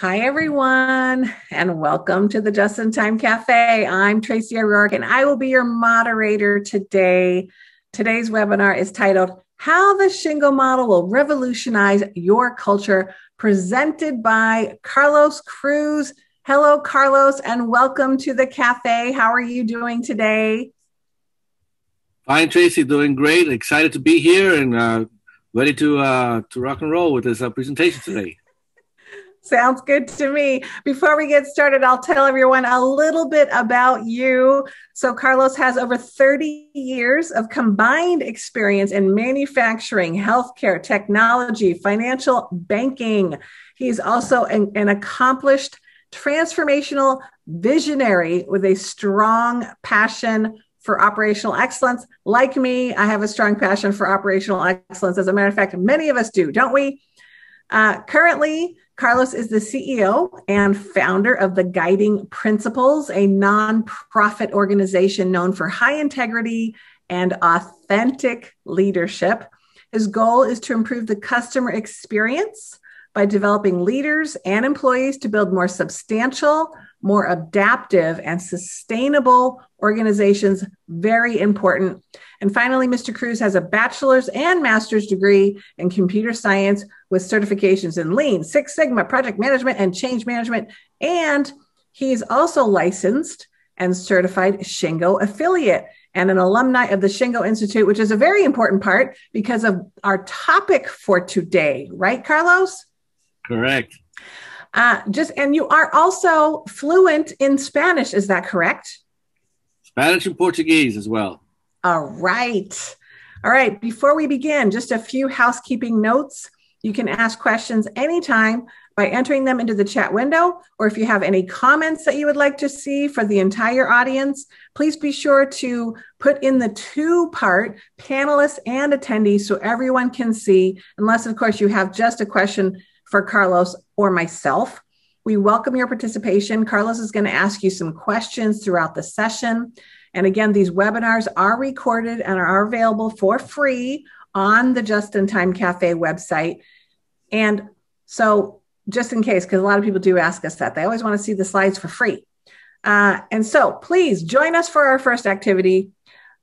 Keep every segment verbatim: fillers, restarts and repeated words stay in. Hi, everyone, and welcome to the Just in Time Cafe. I'm Tracy O'Rourke, and I will be your moderator today. Today's webinar is titled, How the Shingo Model Will Revolutionize Your Culture, presented by Carlos Cruz. Hello, Carlos, and welcome to the cafe. How are you doing today? Fine, Tracy, doing great. Excited to be here and uh, ready to, uh, to rock and roll with this uh, presentation today. Sounds good to me. Before we get started, I'll tell everyone a little bit about you. So Carlos has over thirty years of combined experience in manufacturing, healthcare, technology, financial banking. He's also an, an accomplished transformational visionary with a strong passion for operational excellence. Like me, I have a strong passion for operational excellence. As a matter of fact, many of us do, don't we? Uh, currently, Carlos is the C E O and founder of the Guiding Principles, a nonprofit organization known for high integrity and authentic leadership. His goal is to improve the customer experience by developing leaders and employees to build more substantial, more adaptive, and sustainable organizations. Very important. And finally, Mister Cruz has a bachelor's and master's degree in computer science with certifications in Lean, Six Sigma, project management, and change management. And he is also licensed and certified Shingo affiliate and an alumni of the Shingo Institute, which is a very important part because of our topic for today. Right, Carlos? Correct. Uh, just and you are also fluent in Spanish. Is that correct? Spanish and Portuguese as well. All right. All right. Before we begin, just a few housekeeping notes. You can ask questions anytime by entering them into the chat window, or if you have any comments that you would like to see for the entire audience, please be sure to put in the two-part panelists and attendees so everyone can see, unless, of course, you have just a question for Carlos or myself. We welcome your participation. Carlos is going to ask you some questions throughout the session. And again, these webinars are recorded and are available for free on the Just in Time Cafe website. And so just in case, because a lot of people do ask us that, they always want to see the slides for free. Uh, and so please join us for our first activity.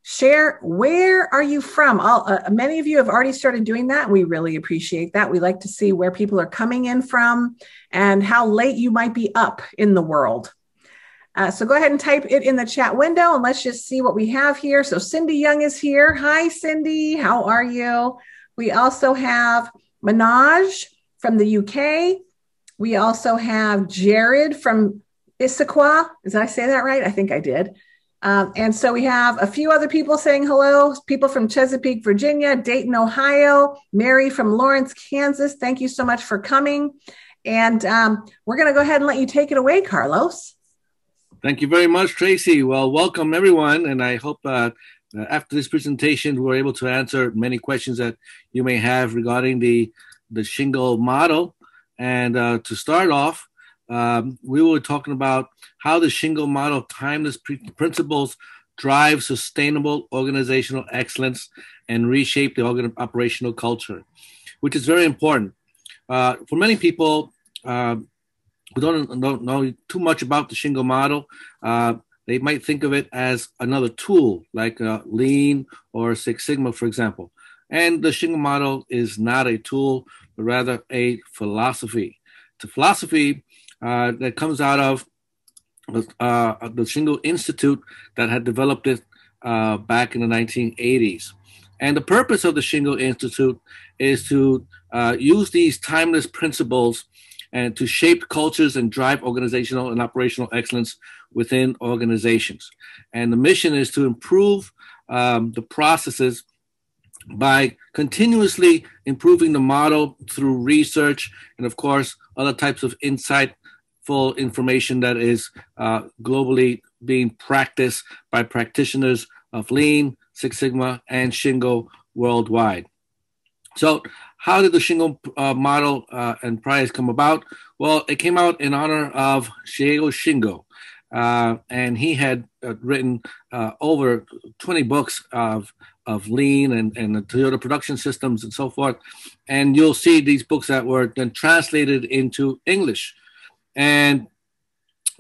Share, where are you from? All, uh, many of you have already started doing that. We really appreciate that. We like to see where people are coming in from and how late you might be up in the world. Uh, so go ahead and type it in the chat window and let's just see what we have here. So Cindy Young is here. Hi, Cindy. How are you? We also have Manoj from the U K. We also have Jared from Issaquah. Did I say that right? I think I did. Um, and so we have a few other people saying hello, people from Chesapeake, Virginia, Dayton, Ohio, Mary from Lawrence, Kansas. Thank you so much for coming. And um, we're going to go ahead and let you take it away, Carlos. Thank you very much, Tracy. Well, welcome, everyone. And I hope uh, after this presentation, we're able to answer many questions that you may have regarding the, the Shingo model. And uh, to start off, Um, we were talking about how the Shingo model timeless principles drive sustainable organizational excellence and reshape the organ operational culture, which is very important. Uh, for many people uh, who don't, don't know too much about the Shingo model, uh, they might think of it as another tool like uh, Lean or Six Sigma, for example. And the Shingo model is not a tool, but rather a philosophy. It's a philosophy Uh, that comes out of uh, the Shingo Institute that had developed it uh, back in the nineteen eighties. And the purpose of the Shingo Institute is to uh, use these timeless principles and to shape cultures and drive organizational and operational excellence within organizations. And the mission is to improve um, the processes by continuously improving the model through research and, of course, other types of insight full information that is uh, globally being practiced by practitioners of Lean, Six Sigma, and Shingo worldwide. So how did the Shingo uh, model uh, and prize come about? Well, it came out in honor of Shigeo Shingo, uh, and he had uh, written uh, over twenty books of, of Lean and, and the Toyota production systems and so forth, and you'll see these books that were then translated into English. And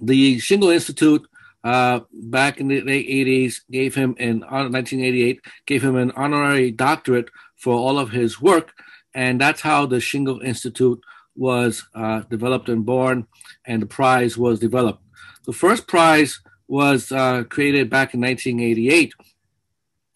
the Shingo Institute uh, back in the late eighties gave him, in nineteen eighty-eight, gave him an honorary doctorate for all of his work. And that's how the Shingo Institute was uh, developed and born, and the prize was developed. The first prize was uh, created back in nineteen eighty-eight.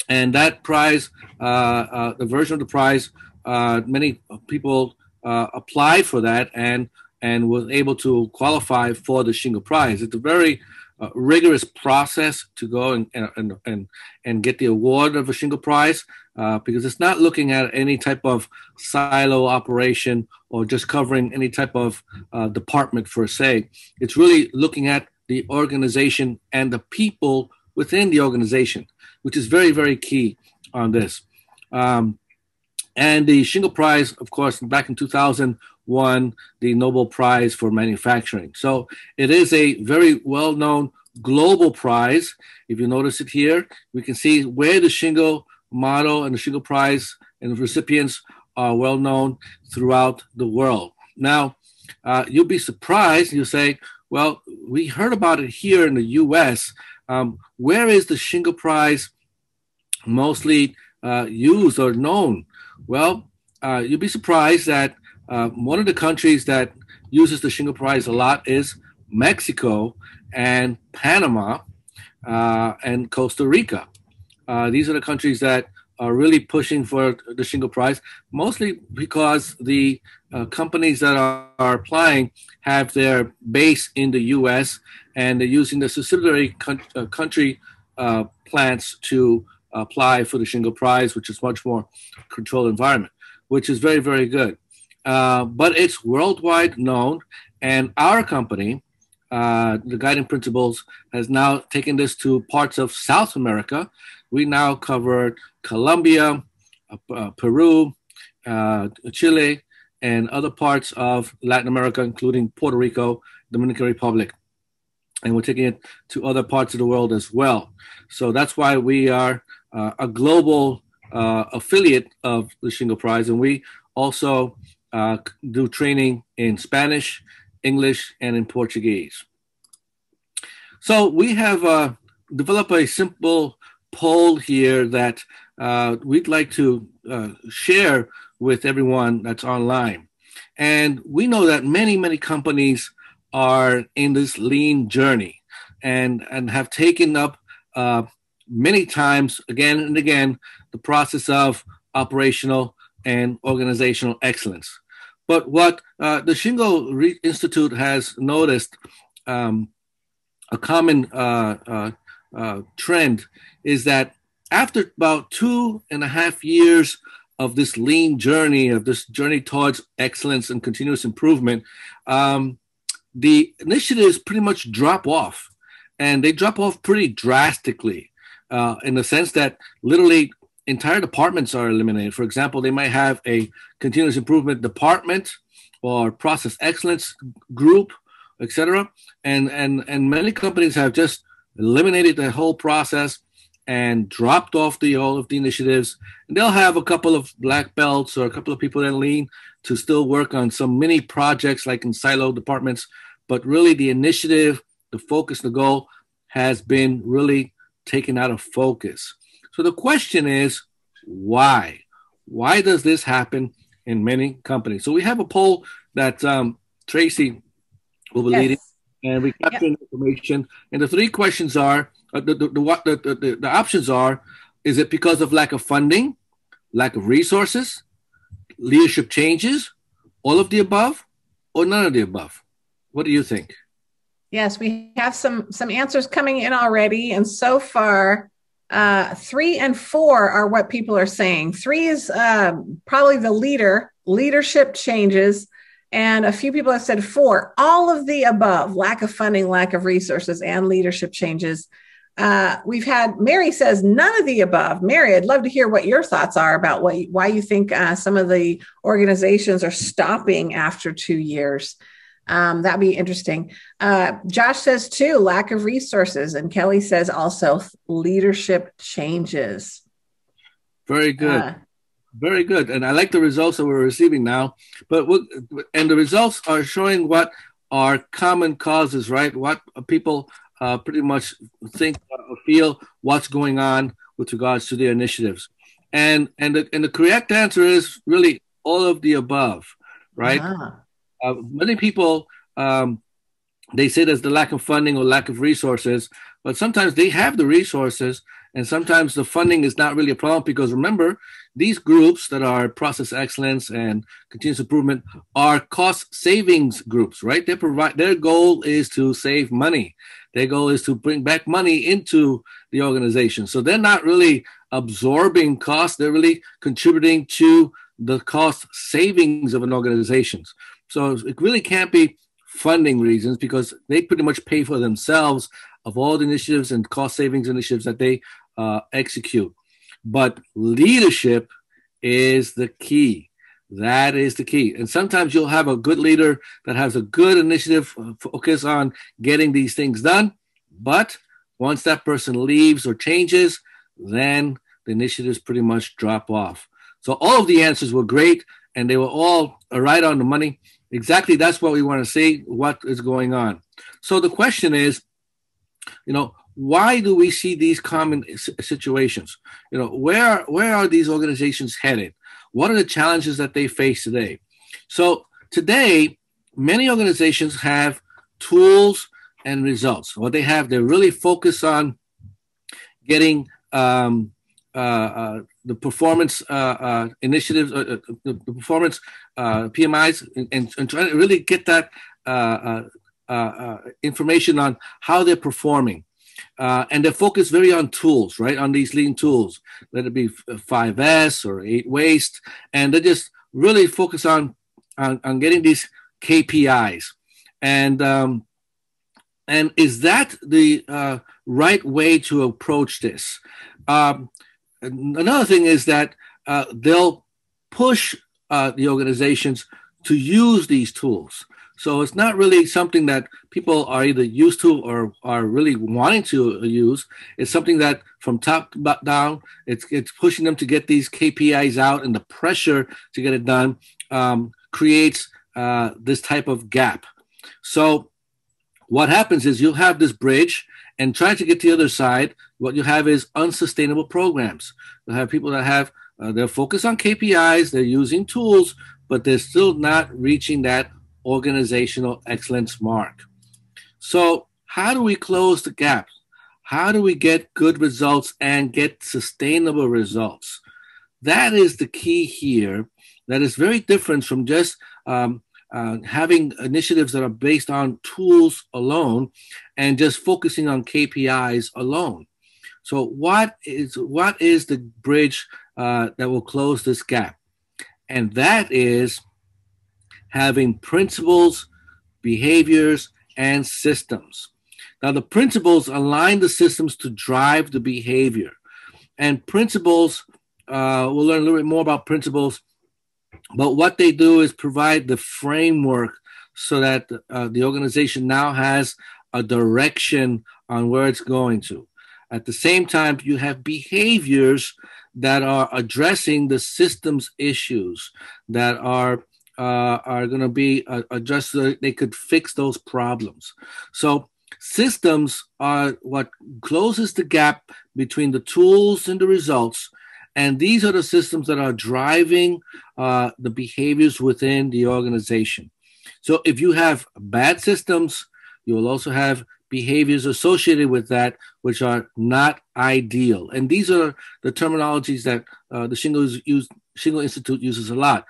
And that prize, uh, uh, the version of the prize, uh, many people uh, applied for that and and was able to qualify for the Shingo Prize. It's a very uh, rigorous process to go and, and, and, and get the award of a Shingo Prize, uh, because it's not looking at any type of silo operation or just covering any type of uh, department per se. It's really looking at the organization and the people within the organization, which is very, very key on this. Um, and the Shingo Prize, of course, back in two thousand, won the Nobel Prize for Manufacturing. So it is a very well-known global prize. If you notice it here, we can see where the Shingo Model and the Shingo Prize and the recipients are well-known throughout the world. Now, uh, you'll be surprised. You'll say, well, we heard about it here in the U S. Um, where is the Shingo Prize mostly uh, used or known? Well, uh, you'll be surprised that Uh, one of the countries that uses the Shingo Prize a lot is Mexico and Panama uh, and Costa Rica. Uh, these are the countries that are really pushing for the Shingo Prize, mostly because the uh, companies that are, are applying have their base in the U S and they're using the subsidiary con- uh, country uh, plants to apply for the Shingo Prize, which is much more controlled environment, which is very, very good. Uh, but it's worldwide known, and our company, uh, the Guiding Principles, has now taken this to parts of South America. We now cover Colombia, uh, uh, Peru, uh, Chile, and other parts of Latin America, including Puerto Rico, Dominican Republic. And we're taking it to other parts of the world as well. So that's why we are uh, a global uh, affiliate of the Shingo Prize, and we also Uh, do training in Spanish, English, and in Portuguese. So we have uh, developed a simple poll here that uh, we'd like to uh, share with everyone that's online. And we know that many, many companies are in this lean journey and, and have taken up uh, many times, again and again, the process of operational and organizational excellence. But what uh, the Shingo Re- Institute has noticed, um, a common uh, uh, uh, trend, is that after about two and a half years of this lean journey, of this journey towards excellence and continuous improvement, um, the initiatives pretty much drop off. And they drop off pretty drastically uh, in the sense that literally entire departments are eliminated. For example, they might have a continuous improvement department or process excellence group, et cetera. And, and, and many companies have just eliminated the whole process and dropped off the all of the initiatives. And they'll have a couple of black belts or a couple of people that lean to still work on some mini projects like in silo departments. But really the initiative, the focus, the goal has been really taken out of focus. So the question is, why? Why does this happen in many companies? So we have a poll that um, Tracy will be yes. leading, and we captured yep. information. And the three questions are, uh, the, the, the, the, the, the options are, is it because of lack of funding, lack of resources, leadership changes, all of the above, or none of the above? What do you think? Yes, we have some, some answers coming in already. And so far, Uh, three and four are what people are saying. Three is um, probably the leader, leadership changes. And a few people have said four, all of the above, lack of funding, lack of resources, and leadership changes. Uh, we've had, Mary says none of the above. Mary, I'd love to hear what your thoughts are about what, why you think uh, some of the organizations are stopping after two years. Um, that'd be interesting. Uh, Josh says too, lack of resources. And Kelly says also leadership changes. Very good. Uh, Very good. And I like the results that we're receiving now, but we'll, and the results are showing what are common causes, right? What people uh, pretty much think or feel what's going on with regards to their initiatives. And and the, and the correct answer is really all of the above, right? Uh-huh. Uh, many people, um, they say there's the lack of funding or lack of resources, but sometimes they have the resources and sometimes the funding is not really a problem, because remember, these groups that are process excellence and continuous improvement are cost savings groups, right? They provide, their goal is to save money. Their goal is to bring back money into the organization. So they're not really absorbing costs. They're really contributing to the cost savings of an organization. So it really can't be funding reasons, because they pretty much pay for themselves of all the initiatives and cost savings initiatives that they uh, execute. But leadership is the key. That is the key. And sometimes you'll have a good leader that has a good initiative, focus on getting these things done. But once that person leaves or changes, then the initiatives pretty much drop off. So all of the answers were great, and they were all right on the money. Exactly, that's what we want to see, what is going on. So the question is, you know, why do we see these common situations? You know, where, where are these organizations headed? What are the challenges that they face today? So today, many organizations have tools and results. What they have, they really focus on getting um, uh, uh, the performance uh, uh, initiatives, uh, the performance uh, P M Is, and, and trying to really get that uh, uh, uh, information on how they're performing. Uh, and they're focused very on tools, right, on these lean tools, whether it be five S or eight waste. And they just really focus on, on, on getting these K P Is. And um, and is that the uh, right way to approach this? Um, another thing is that uh, they'll push uh, the organizations to use these tools. So it's not really something that people are either used to or are really wanting to use. It's something that from top down, it's it's pushing them to get these K P Is out, and the pressure to get it done um, creates uh, this type of gap. So what happens is you'll have this bridge, and trying to get to the other side, what you have is unsustainable programs. You'll have people that have, uh, they're focused on K P Is, they're using tools, but they're still not reaching that organizational excellence mark. So how do we close the gap? How do we get good results and get sustainable results? That is the key here. That is very different from just um, uh, having initiatives that are based on tools alone and just focusing on K P Is alone. So what is, what is the bridge uh, that will close this gap? And that is having principles, behaviors, and systems. Now, the principles align the systems to drive the behavior. And principles, uh, we'll learn a little bit more about principles, but what they do is provide the framework so that uh, the organization now has a direction on where it's going to. At the same time, you have behaviors that are addressing the systems issues that are Uh, are going to be uh, addressed so that they could fix those problems. So systems are what closes the gap between the tools and the results, and these are the systems that are driving uh, the behaviors within the organization. So if you have bad systems, you will also have behaviors associated with that, which are not ideal. And these are the terminologies that uh, the Shingo, use, Shingo Institute uses a lot.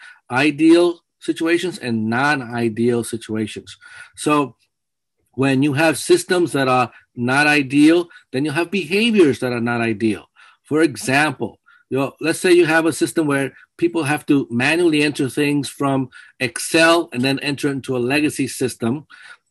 Ideal situations and non-ideal situations. So when you have systems that are not ideal, then you have behaviors that are not ideal. For example, you know, let's say you have a system where people have to manually enter things from Excel and then enter into a legacy system,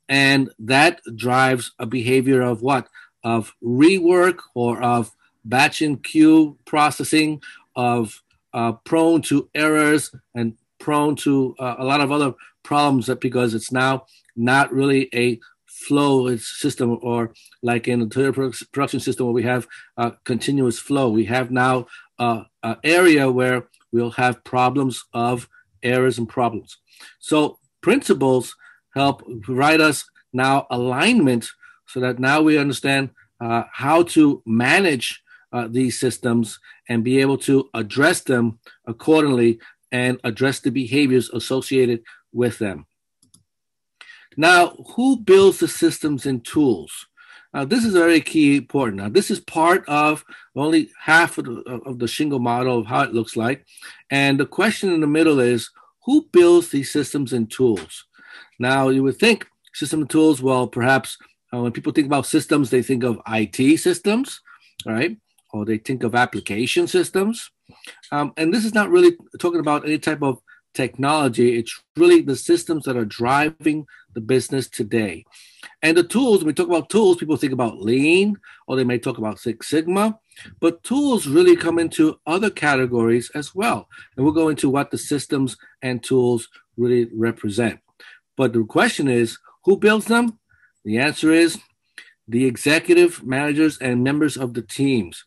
and that drives a behavior of what? Of rework, or of batch and queue processing, of uh, prone to errors and prone to uh, a lot of other problems, that because it's now not really a flow system, or like in the Toyota production system where we have uh, continuous flow. We have now uh, an area where we'll have problems of errors and problems. So principles help provide us now alignment so that now we understand uh, how to manage uh, these systems and be able to address them accordingly and address the behaviors associated with them. Now, who builds the systems and tools? Now, this is very key important. Now, this is part of only half of the, of the Shingo model of how it looks like. And the question in the middle is, who builds these systems and tools? Now, you would think system and tools, well, perhaps uh, when people think about systems, they think of I T systems, all right? Or they think of application systems. Um, and this is not really talking about any type of technology. It's really the systems that are driving the business today. And the tools, when we talk about tools, people think about Lean, or they may talk about Six Sigma, but tools really come into other categories as well. And we'll go into what the systems and tools really represent. But the question is, who builds them? The answer is the executive managers and members of the teams.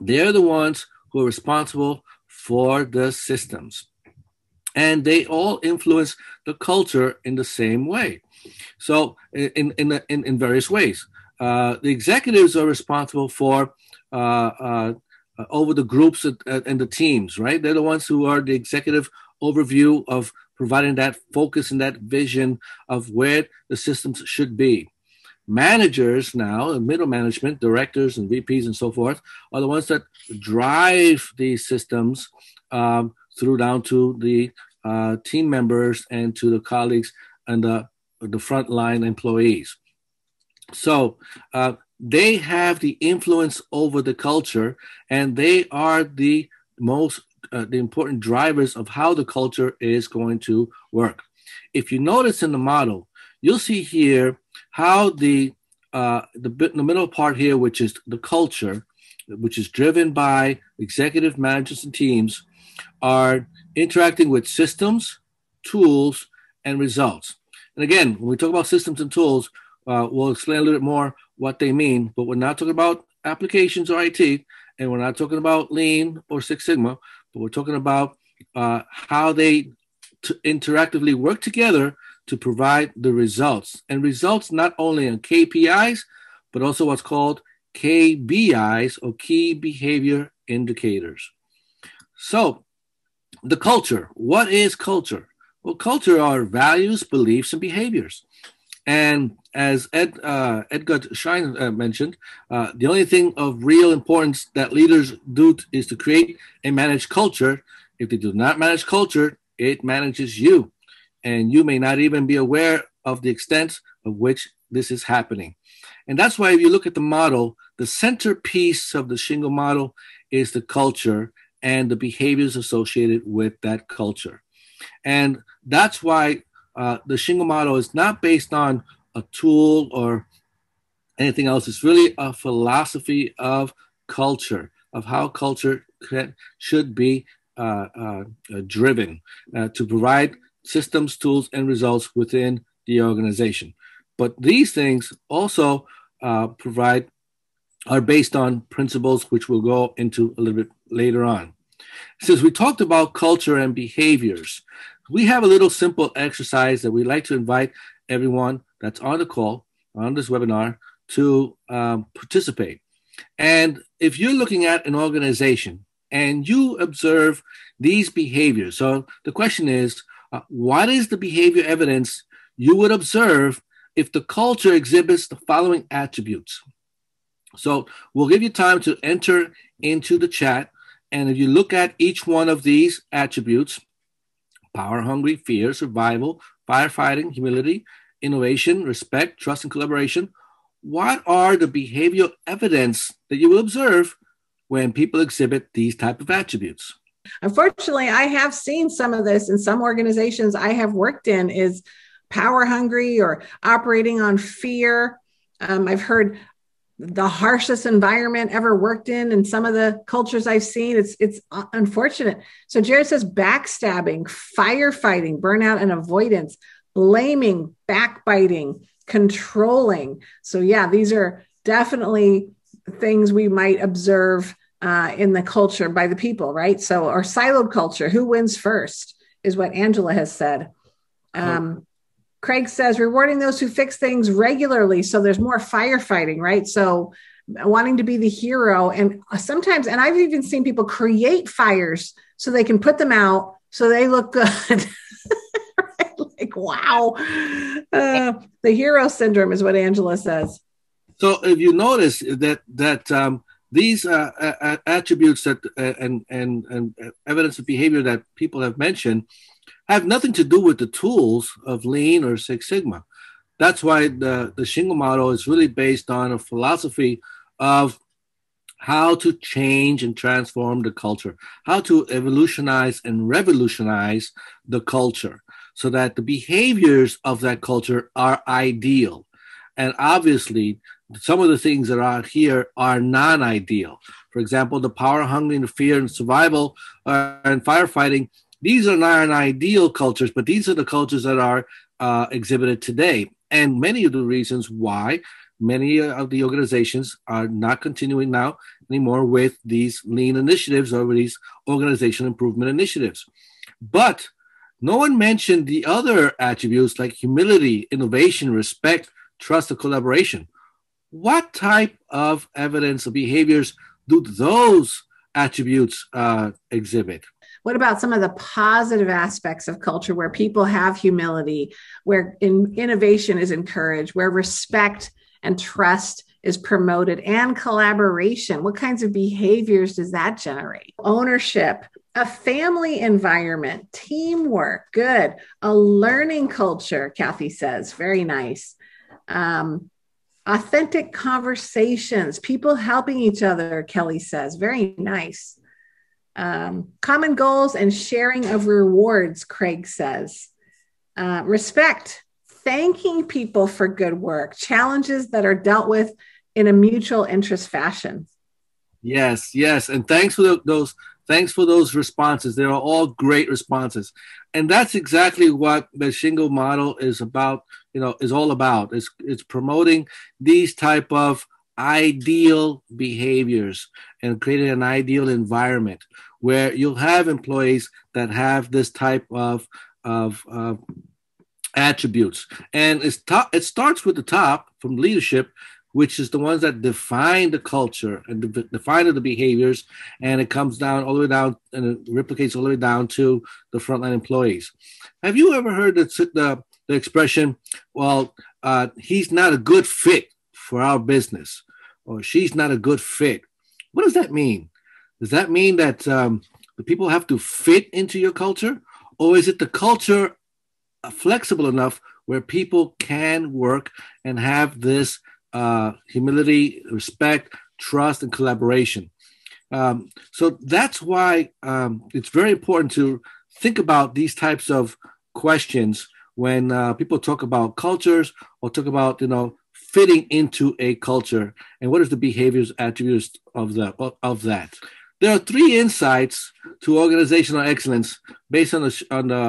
They're the ones who are responsible for the systems. And they all influence the culture in the same way. So in, in, in, in various ways. Uh, the executives are responsible for uh, uh, over the groups and the teams, right? They're the ones who are the executive overview of providing that focus and that vision of where the systems should be. Managers now, middle management, directors and V Ps and so forth, are the ones that drive these systems um, through down to the uh, team members and to the colleagues and the, the frontline employees. So uh, they have the influence over the culture, and they are the most uh, the important drivers of how the culture is going to work. If you notice in the model, you'll see here how the, uh, the, the middle part here, which is the culture, which is driven by executive managers and teams, are interacting with systems, tools, and results. And again, when we talk about systems and tools, uh, we'll explain a little bit more what they mean, but we're not talking about applications or I T, and we're not talking about Lean or Six Sigma, but we're talking about uh, how they t interactively work together to provide the results. And results not only in K P Is, but also what's called K B Is, or Key Behavior Indicators. So, the culture. What is culture? Well, culture are values, beliefs, and behaviors. And as Ed, uh, Edgar Schein uh, mentioned, uh, the only thing of real importance that leaders do is to create and manage culture. If they do not manage culture, it manages you. And you may not even be aware of the extent of which this is happening. And that's why if you look at the model, the centerpiece of the Shingo model is the culture and the behaviors associated with that culture. And that's why uh, the Shingo model is not based on a tool or anything else. It's really a philosophy of culture, of how culture can, should be uh, uh, driven uh, to provide systems, tools, and results within the organization. But these things also uh, provide are based on principles, which we'll go into a little bit later on. Since we talked about culture and behaviors, we have a little simple exercise that we'd like to invite everyone that's on the call, on this webinar, to um, participate. And if you're looking at an organization and you observe these behaviors, so the question is, uh, what is the behavior evidence you would observe if the culture exhibits the following attributes? So we'll give you time to enter into the chat. And if you look at each one of these attributes, power hungry, fear, survival, firefighting, humility, innovation, respect, trust, and collaboration, what are the behavioral evidence that you will observe when people exhibit these type of attributes? Unfortunately, I have seen some of this in some organizations I have worked in, is power hungry or operating on fear. Um, I've heard the harshest environment ever worked in, and some of the cultures I've seen, it's it's unfortunate. So Jared says backstabbing, firefighting, burnout and avoidance, blaming, backbiting, controlling. So yeah, these are definitely things we might observe uh, in the culture by the people, right? So, or siloed culture, who wins first is what Angela has said. Um, Craig says, rewarding those who fix things regularly. So there's more firefighting, right? So wanting to be the hero. And sometimes, and I've even seen people create fires so they can put them out so they look good. Right? Like, wow. Uh, the hero syndrome is what Angela says. So if you notice that, that um, these uh, uh, attributes that uh, and, and, and evidence of behavior that people have mentioned have nothing to do with the tools of Lean or Six Sigma. That's why the, the Shingo model is really based on a philosophy of how to change and transform the culture, how to evolutionize and revolutionize the culture so that the behaviors of that culture are ideal. And obviously, some of the things that are here are non-ideal. For example, the power, hunger, and fear, and survival, uh, and firefighting. These are not ideal cultures, but these are the cultures that are uh, exhibited today. And many of the reasons why many of the organizations are not continuing now anymore with these Lean initiatives or these organization improvement initiatives. But no one mentioned the other attributes like humility, innovation, respect, trust, and collaboration. What type of evidence or behaviors do those attributes uh, exhibit? What about some of the positive aspects of culture where people have humility, where in, innovation is encouraged, where respect and trust is promoted, and collaboration? What kinds of behaviors does that generate? Ownership, a family environment, teamwork, good. A learning culture, Kathy says, very nice. Um, authentic conversations, people helping each other, Kelly says, very nice. Um, common goals and sharing of rewards, Craig says. Uh, respect, thanking people for good work, challenges that are dealt with in a mutual interest fashion. Yes, yes. And thanks for the, those, thanks for those responses. They are all great responses. And that's exactly what the Shingo model is about, you know, is all about. It's, it's promoting these type of ideal behaviors and creating an ideal environment where you'll have employees that have this type of of uh, attributes. And it's top, it starts with the top from leadership, which is the ones that define the culture and de- define the behaviors. And it comes down all the way down and it replicates all the way down to the frontline employees. Have you ever heard the, the, the expression, well, uh, he's not a good fit for our business, or she's not a good fit? What does that mean? Does that mean that um, the people have to fit into your culture? Or is it the culture flexible enough where people can work and have this uh, humility, respect, trust, and collaboration? Um, so that's why um, it's very important to think about these types of questions when uh, people talk about cultures or talk about, you know, fitting into a culture, and what is the behaviors attributes of the of that? There are three insights to organizational excellence based on the on the,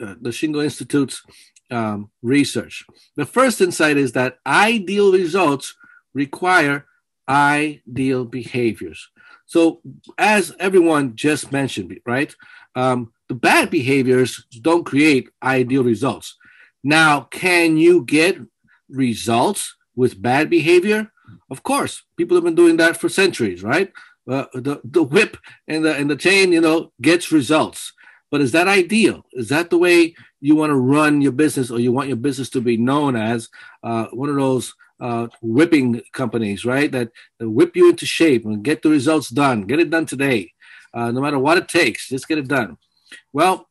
uh, the Shingo Institute's um, research. The first insight is that ideal results require ideal behaviors. So, as everyone just mentioned, right, um, the bad behaviors don't create ideal results. Now, can you get results with bad behavior? Of course, people have been doing that for centuries, right? Uh, the the whip and the and the chain, you know, gets results. But is that ideal? Is that the way you want to run your business, or you want your business to be known as uh, one of those uh, whipping companies, right? That, that whip you into shape and get the results done. Get it done today, uh, no matter what it takes. Just get it done. Well,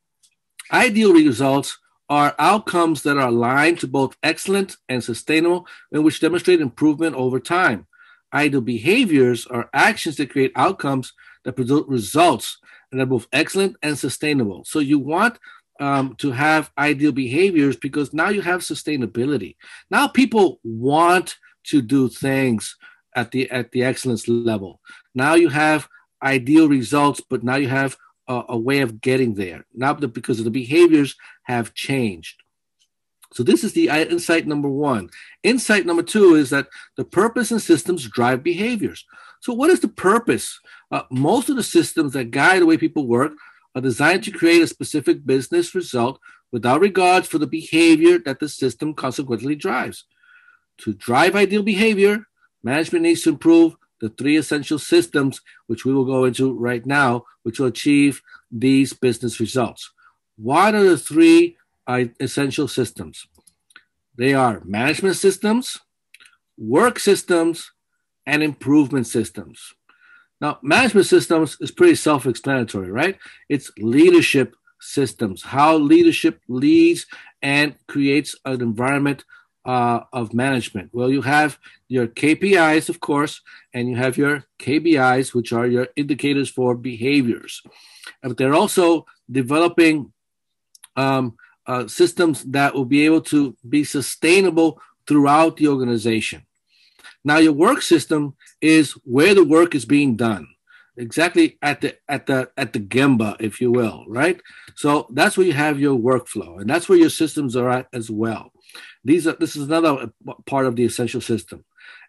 ideal results are outcomes that are aligned to both excellent and sustainable and which demonstrate improvement over time. Ideal behaviors are actions that create outcomes that produce results and are both excellent and sustainable. So you want um, to have ideal behaviors because now you have sustainability. Now people want to do things at the, at the excellence level. Now you have ideal results, but now you have a way of getting there, not because the behaviors have changed. So this is the insight number one. Insight number two is that the purpose and systems drive behaviors. So what is the purpose? Uh, most of the systems that guide the way people work are designed to create a specific business result without regard for the behavior that the system consequently drives. To drive ideal behavior, management needs to improve the three essential systems, which we will go into right now, which will achieve these business results. What are the three essential systems? They are management systems, work systems, and improvement systems. Now, management systems is pretty self-explanatory, right? It's leadership systems, how leadership leads and creates an environment uh, of management. Well, you have your K P Is, of course, and you have your K B Is, which are your indicators for behaviors. But they're also developing um, uh, systems that will be able to be sustainable throughout the organization. Now, your work system is where the work is being done, exactly at the at the at the Gemba, if you will, right? So that's where you have your workflow, and that's where your systems are at as well. These are this is another part of the essential system,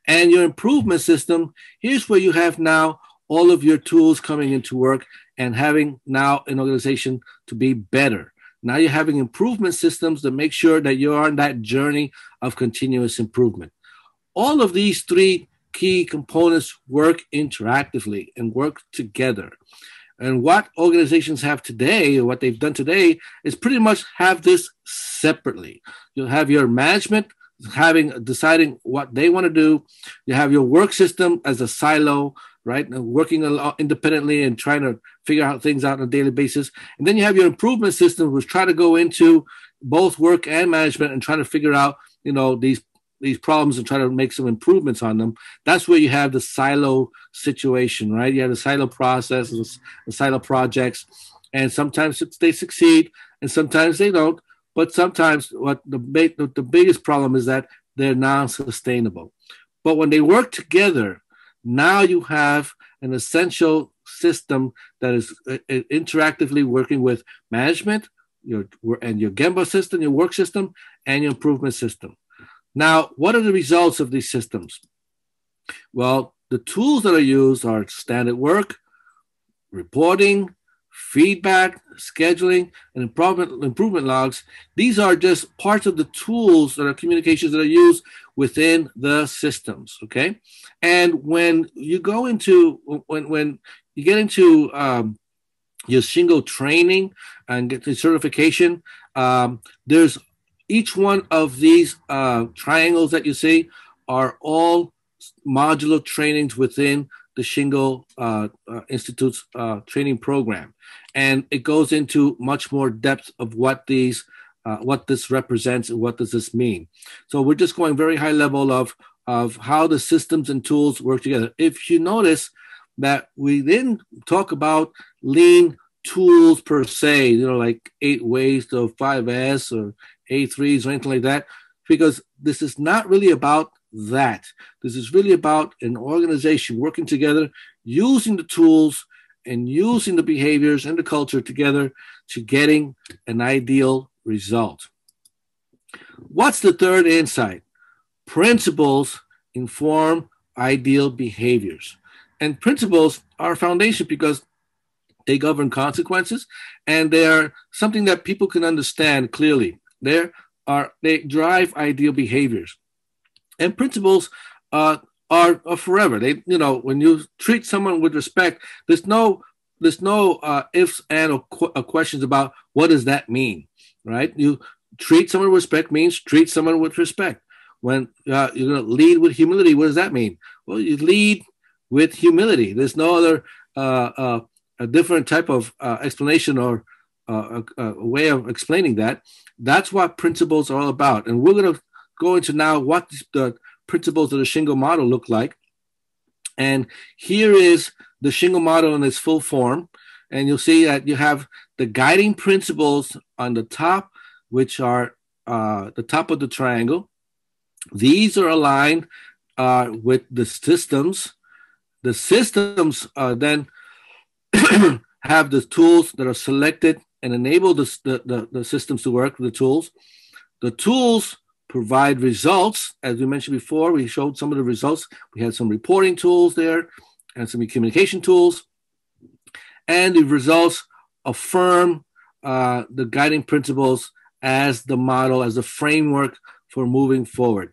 and your improvement system. Here's where you have now all of your tools coming into work and having now an organization to be better. Now you're having improvement systems to make sure that you're on that journey of continuous improvement. All of these three key components work interactively and work together. And what organizations have today, or what they've done today, is pretty much have this separately. You'll have your management having deciding what they want to do. You have your work system as a silo, right, and working independently and trying to figure out things out on a daily basis. And then you have your improvement system, which try to go into both work and management and try to figure out, you know, these these problems and try to make some improvements on them. That's where you have the silo situation, right? You have the silo process, the silo projects, and sometimes they succeed and sometimes they don't. But sometimes what the, the biggest problem is that they're non-sustainable. But when they work together, now you have an essential system that is interactively working with management, your and your Gemba system, your work system, and your improvement system. Now, what are the results of these systems? Well, the tools that are used are standard work, reporting, feedback, scheduling, and improvement, improvement logs. These are just parts of the tools that are communications that are used within the systems, okay? And when you go into, when, when you get into um, your Shingo training and get the certification, um, there's each one of these uh, triangles that you see are all modular trainings within the Shingo uh, uh, Institute's uh, training program. And it goes into much more depth of what these, uh, what this represents and what does this mean. So we're just going very high level of, of how the systems and tools work together. If you notice that we didn't talk about lean tools per se, you know, like eight waste or five S or A threes or anything like that, because this is not really about that. This is really about an organization working together, using the tools and using the behaviors and the culture together to getting an ideal result. What's the third insight? Principles inform ideal behaviors. And principles are foundation because they govern consequences and they are something that people can understand clearly. There are they drive ideal behaviors, and principles uh, are, are forever. They, you know, when you treat someone with respect, there's no there's no uh, ifs and or qu questions about what does that mean, right? You treat someone with respect means treat someone with respect. When uh, you're going to lead with humility, what does that mean? Well, you lead with humility. There's no other uh, uh, a different type of uh, explanation or Uh, a, a way of explaining that. That's what principles are all about. And we're going to go into now what the principles of the Shingo model look like. And here is the Shingo model in its full form. And you'll see that you have the guiding principles on the top, which are uh, the top of the triangle. These are aligned uh, with the systems. The systems uh, then have the tools that are selected and enable the, the, the systems to work with the tools. The tools provide results. As we mentioned before, we showed some of the results. We had some reporting tools there and some communication tools. And the results affirm uh, the guiding principles as the model, as the framework for moving forward.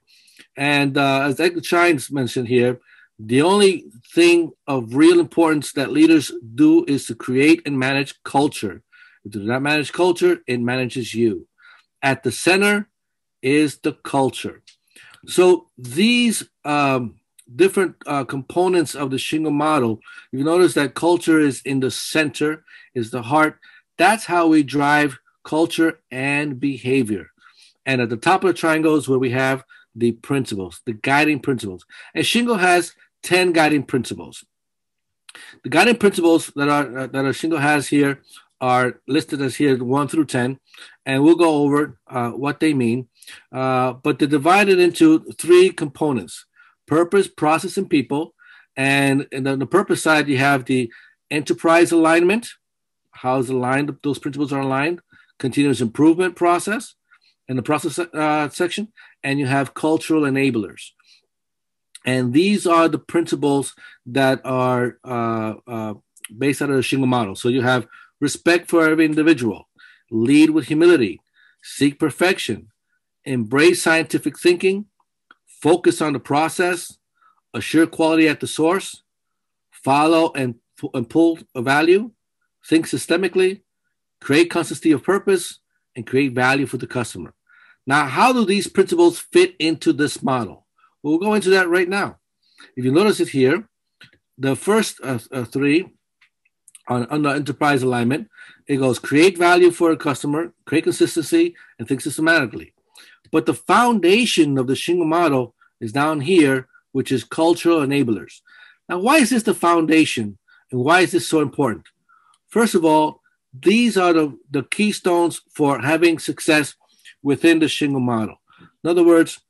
And uh, as Edgar Schein mentioned here, the only thing of real importance that leaders do is to create and manage culture. If you do not manage culture, it manages you. At the center is the culture. So these um, different uh, components of the Shingo model, you notice that culture is in the center, is the heart. That's how we drive culture and behavior. And at the top of the triangle is where we have the principles, the guiding principles. And Shingo has ten guiding principles. The guiding principles that are uh, that our Shingo has here are listed as here one through ten, and we'll go over uh, what they mean. Uh, but they're divided into three components: purpose, process, and people. And, and on the purpose side, you have the enterprise alignment. How's aligned? Those principles are aligned. Continuous improvement process in the process uh, section. And you have cultural enablers. And these are the principles that are uh, uh, based out of the Shingo model. So you have respect for every individual, lead with humility, seek perfection, embrace scientific thinking, focus on the process, assure quality at the source, follow and, and pull a value, think systemically, create consistency of purpose, and create value for the customer. Now, how do these principles fit into this model? Well, we'll go into that right now. If you notice it here, the first uh, uh, three on, on the enterprise alignment, it goes create value for a customer, create consistency, and think systematically. But the foundation of the Shingo model is down here, which is cultural enablers. Now, why is this the foundation, and why is this so important? First of all, these are the, the keystones for having success within the Shingo model. In other words,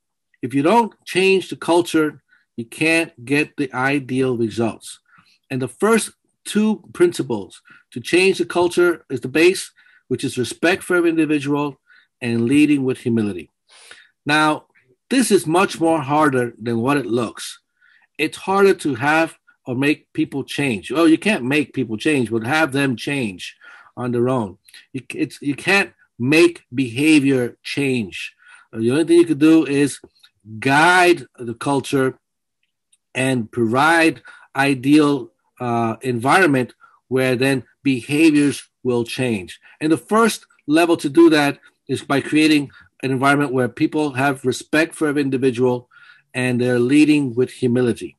if you don't change the culture, you can't get the ideal results. And the first two principles to change the culture is the base, which is respect for every individual and leading with humility. Now, this is much more harder than what it looks. It's harder to have or make people change. Well, you can't make people change, but have them change on their own. You, it's, you can't make behavior change. The only thing you could do is guide the culture and provide ideal uh, environment where then behaviors will change. And the first level to do that is by creating an environment where people have respect for every individual and they're leading with humility.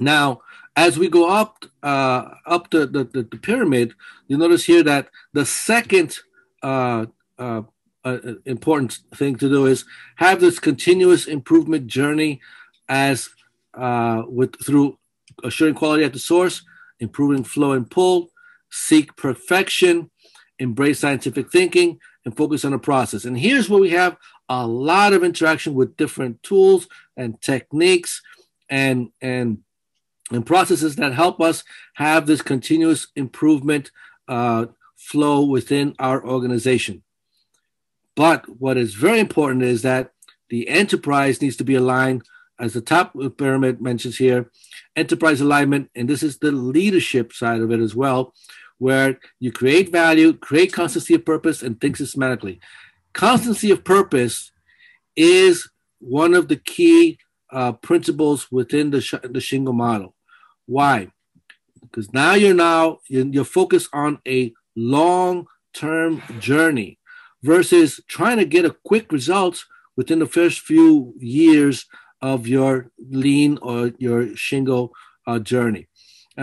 Now, as we go up uh, up the, the, the pyramid, you notice here that the second Uh, uh, uh, important thing to do is have this continuous improvement journey as uh, with through assuring quality at the source, improving flow and pull, seek perfection, embrace scientific thinking, and focus on the process. And here's where we have a lot of interaction with different tools and techniques and and and processes that help us have this continuous improvement Uh, flow within our organization. But what is very important is that the enterprise needs to be aligned, as the top pyramid mentions here, enterprise alignment, and this is the leadership side of it as well, where you create value, create constancy of purpose, and think systematically. Constancy of purpose is one of the key uh, principles within the, the Shingo model. Why? Because now you're now, you're, you're focused on a long-term journey versus trying to get a quick result within the first few years of your lean or your Shingo uh, journey.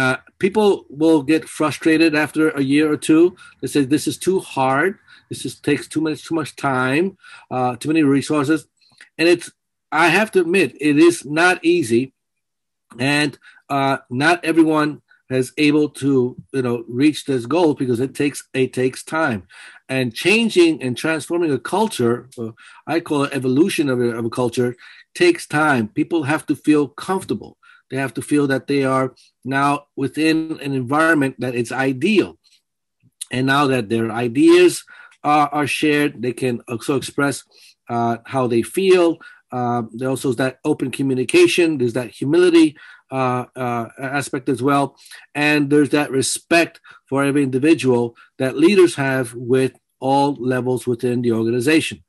Uh, people will get frustrated after a year or two. They say, this is too hard. This just takes too much, too much time, uh, too many resources. And it's, I have to admit, it is not easy. And uh, not everyone is able to, you know, reach this goal because it takes it takes time, and changing and transforming a culture, I call it evolution of a, of a culture, takes time. People have to feel comfortable. They have to feel that they are now within an environment that it's ideal, and now that their ideas are, are shared, they can also express uh, how they feel. Uh, there also is that open communication. There's that humility Uh, uh, aspect as well, and there's that respect for every individual that leaders have with all levels within the organization.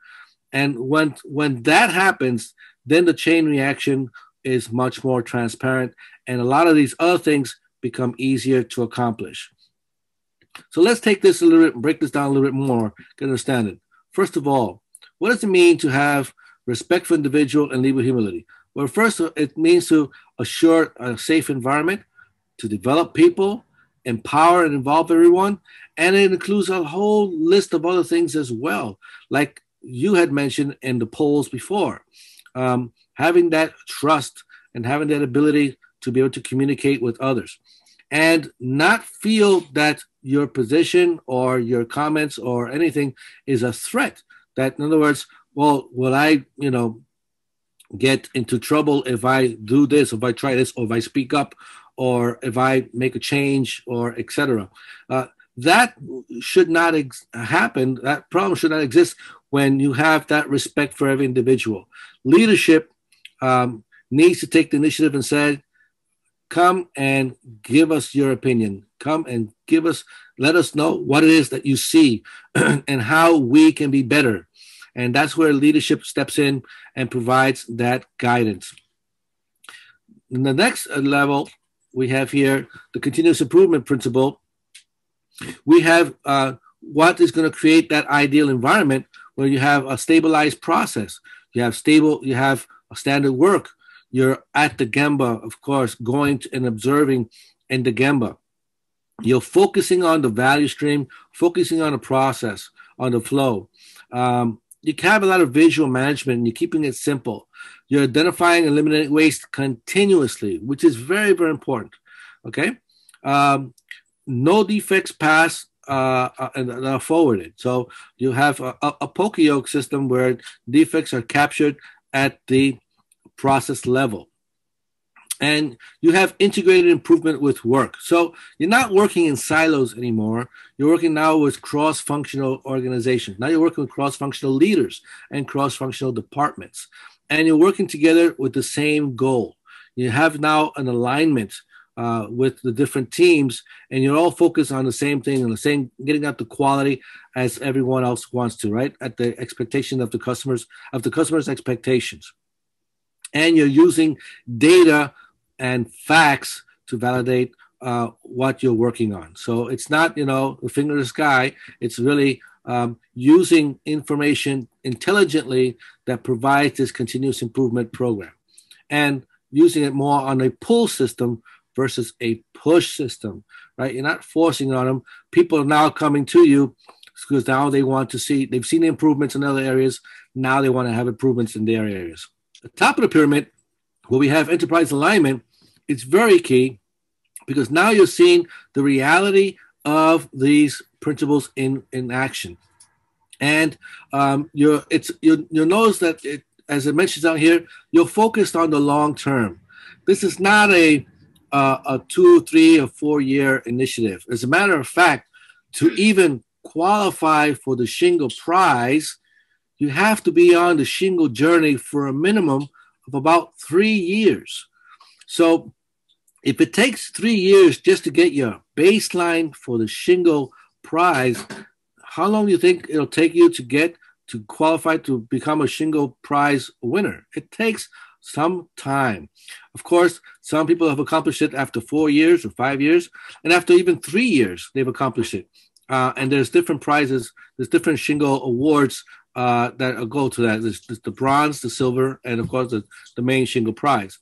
And when when that happens, then the chain reaction is much more transparent, and a lot of these other things become easier to accomplish. So let's take this a little bit, break this down a little bit more to understand it. First of all, what does it mean to have respect for individual and lead with humility? Well, first, it means to assure a safe environment, to develop people, empower and involve everyone, and it includes a whole list of other things as well, like you had mentioned in the polls before. Um, having that trust and having that ability to be able to communicate with others and not feel that your position or your comments or anything is a threat. That, in other words, well, will I, you know, get into trouble if I do this, if I try this, or if I speak up, or if I make a change, or et cetera. Uh, that should not ex- happen. That problem should not exist when you have that respect for every individual. Leadership um, needs to take the initiative and say, come and give us your opinion. Come and give us, let us know what it is that you see and how we can be better. And that's where leadership steps in and provides that guidance. In the next level, we have here the continuous improvement principle. We have uh, what is going to create that ideal environment where you have a stabilized process. You have stable, you have a standard work. You're at the Gemba, of course, going to and observing in the Gemba. You're focusing on the value stream, focusing on the process, on the flow. Um, you have a lot of visual management and you're keeping it simple. You're identifying and eliminating waste continuously, which is very, very important, okay? Um, no defects pass uh, and are forwarded. So you have a, a poke-yoke system where defects are captured at the process level. And you have integrated improvement with work. So you're not working in silos anymore. You're working now with cross-functional organizations. Now you're working with cross-functional leaders and cross-functional departments. And you're working together with the same goal. You have now an alignment uh, with the different teams, and you're all focused on the same thing and the same, getting up the quality as everyone else wants to, right? At the expectation of the customers, of the customers' expectations. And you're using data and facts to validate uh, what you're working on. So it's not, you know, the finger in the sky. It's really um, using information intelligently that provides this continuous improvement program and using it more on a pull system versus a push system, right? You're not forcing on them. People are now coming to you because now they want to see, they've seen improvements in other areas. Now they want to have improvements in their areas. The top of the pyramid, where we have enterprise alignment, it's very key because now you're seeing the reality of these principles in, in action. And um, you're, it's, you're, you'll notice that, it, as it mentions out here, you're focused on the long term. This is not a, uh, a two, three, or four-year initiative. As a matter of fact, to even qualify for the Shingo Prize, you have to be on the Shingo journey for a minimum of about three years. So if it takes three years just to get your baseline for the Shingo Prize, how long do you think it'll take you to get to qualify to become a Shingo Prize winner? It takes some time. Of course, some people have accomplished it after four years or five years, and after even three years, they've accomplished it. Uh, and there's different prizes, there's different Shingo awards Uh, that go to that. There's the bronze, the silver, and of course the, the main Shingo Prize.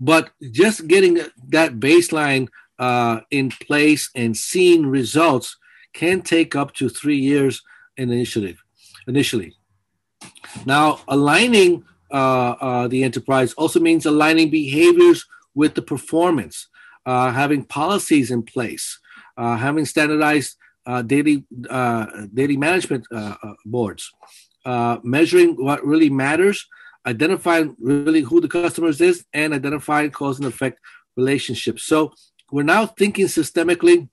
But just getting that baseline uh, in place and seeing results can take up to three years in initiative, initially. Now, aligning uh, uh, the enterprise also means aligning behaviors with the performance, uh, having policies in place, uh, having standardized Uh, daily uh, daily management uh, uh, boards, uh, measuring what really matters, identifying really who the customers is, and identifying cause and effect relationships. So we're now thinking systemically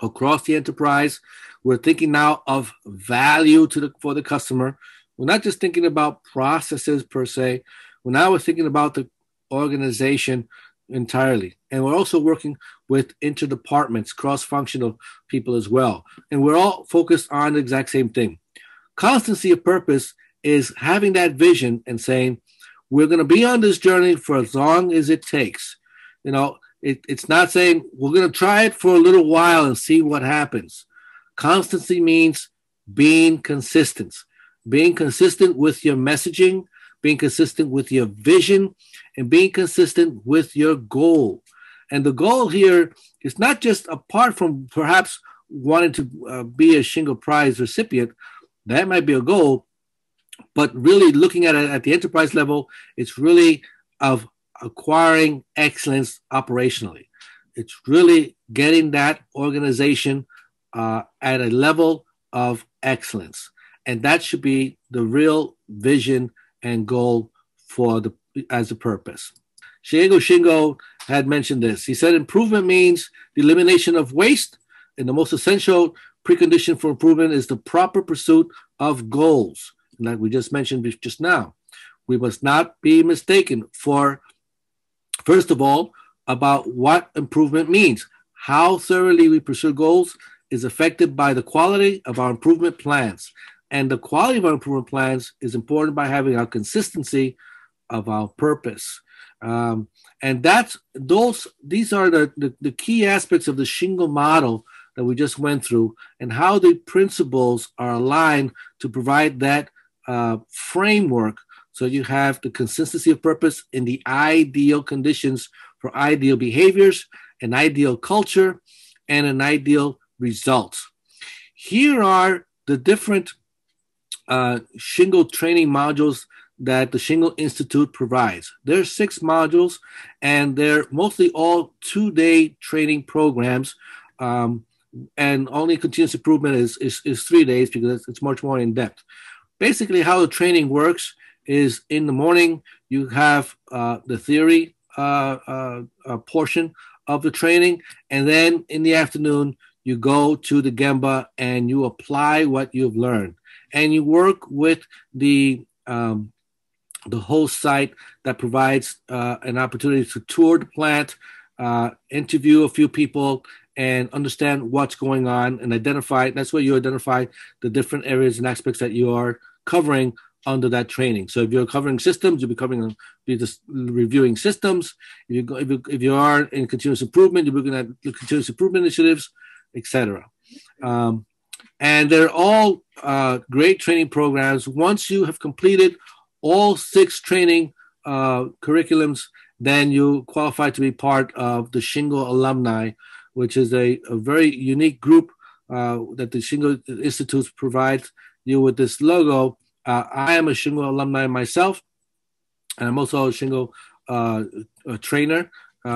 across the enterprise. We're thinking now of value to the, for the customer. We're not just thinking about processes per se. We're now we're thinking about the organization entirely. And we're also working with interdepartments, cross-functional people as well. And we're all focused on the exact same thing. Constancy of purpose is having that vision and saying, we're going to be on this journey for as long as it takes. You know, it, it's not saying we're going to try it for a little while and see what happens. Constancy means being consistent, being consistent with your messaging, being consistent with your vision, and being consistent with your goal. And the goal here is not just apart from perhaps wanting to uh, be a Shingo Prize recipient. That might be a goal, but really looking at it at the enterprise level, it's really of acquiring excellence operationally. It's really getting that organization uh, at a level of excellence. And that should be the real vision and goal for the as a purpose. Shigeo Shingo had mentioned this. He said improvement means the elimination of waste, and the most essential precondition for improvement is the proper pursuit of goals. And like we just mentioned just now, we must not be mistaken for, first of all, about what improvement means. How thoroughly we pursue goals is affected by the quality of our improvement plans. And the quality of our improvement plans is important by having our consistency of our purpose. Um, and that's those. These are the, the, the key aspects of the Shingo model that we just went through, and how the principles are aligned to provide that uh, framework so you have the consistency of purpose in the ideal conditions for ideal behaviors, an ideal culture, and an ideal result. Here are the different uh, Shingo training modules that the Shingo Institute provides. There are six modules, and they're mostly all two-day training programs, um, and only continuous improvement is, is, is three days because it's much more in-depth. Basically, how the training works is in the morning, you have uh, the theory uh, uh, uh, portion of the training, and then in the afternoon, you go to the Gemba and you apply what you've learned. And you work with the um, the host site that provides uh, an opportunity to tour the plant, uh, interview a few people, and understand what's going on and identify. That's where you identify the different areas and aspects that you are covering under that training. So if you're covering systems, you'll be covering, you're just reviewing systems. If you, go, if you, if you are in continuous improvement, you're looking at the continuous improvement initiatives, et cetera. Um, and they're all uh, great training programs. Once you have completed all six training uh, curriculums, then you qualify to be part of the Shingo alumni, which is a, a very unique group uh, that the Shingo Institute provides you with this logo. Uh, I am a Shingo alumni myself, and I'm also a Shingo uh, a trainer. Uh,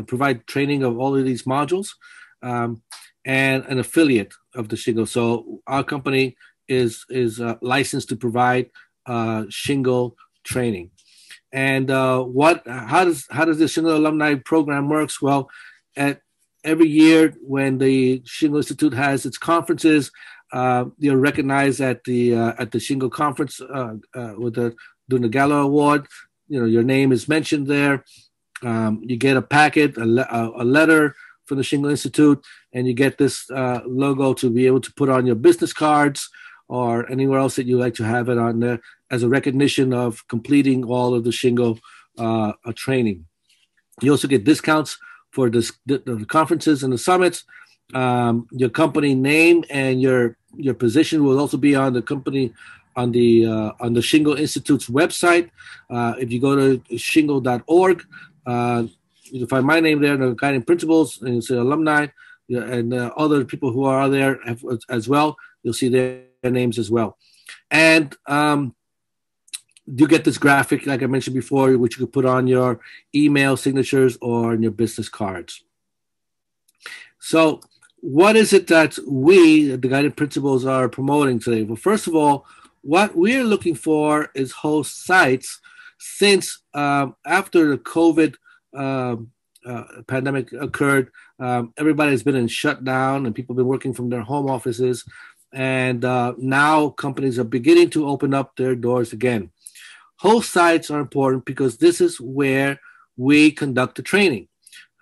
I provide training of all of these modules, um, and an affiliate of the Shingo. So our company is, is uh, licensed to provide Uh, Shingo training. And uh, what? How does how does the Shingo alumni program works? Well, at every year when the Shingo Institute has its conferences, uh, you're recognized at the uh, at the Shingo conference uh, uh, with the Dunagallo Award. You know, your name is mentioned there. Um, you get a packet, a, le- a letter from the Shingo Institute, and you get this uh, logo to be able to put on your business cards or anywhere else that you like to have it on there as a recognition of completing all of the Shingo uh, training. You also get discounts for this, the conferences and the summits. Um, your company name and your your position will also be on the company on the uh, on the Shingo Institute's website. Uh, if you go to shingo dot org, uh, you can find my name there, the Guiding Principles, and it's alumni, and uh, other people who are there as well. You'll see there. Names as well. And um, you get this graphic, like I mentioned before, which you can put on your email signatures or on your business cards. So what is it that we, the Guided Principles, are promoting today? Well, first of all, what we're looking for is host sites. Since um, after the COVID uh, uh, pandemic occurred, um, everybody's been in shutdown and people have been working from their home offices. And uh, now companies are beginning to open up their doors again. Host sites are important because this is where we conduct the training.